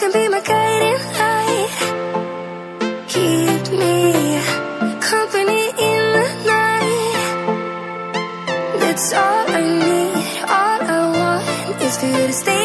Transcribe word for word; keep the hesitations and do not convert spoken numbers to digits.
can be my guiding light. Keep me company in the night. That's all I need, all I want is for you to stay.